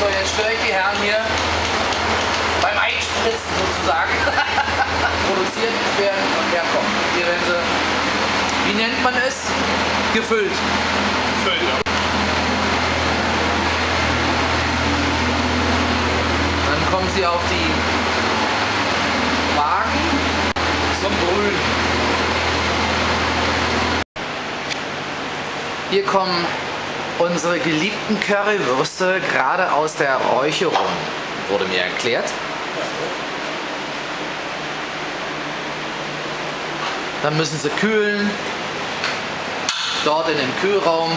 So, jetzt störe ich die Herren hier beim Einspritzen sozusagen. Produziert werden und herkommen. Hier werden sie, wie nennt man es? Gefüllt. Gefüllt, ja. Dann kommen sie auf die Wagen zum Brühen. Hier kommen unsere geliebten Currywürste gerade aus der Räucherung, wurde mir erklärt. Dann müssen sie kühlen, dort in den Kühlraum.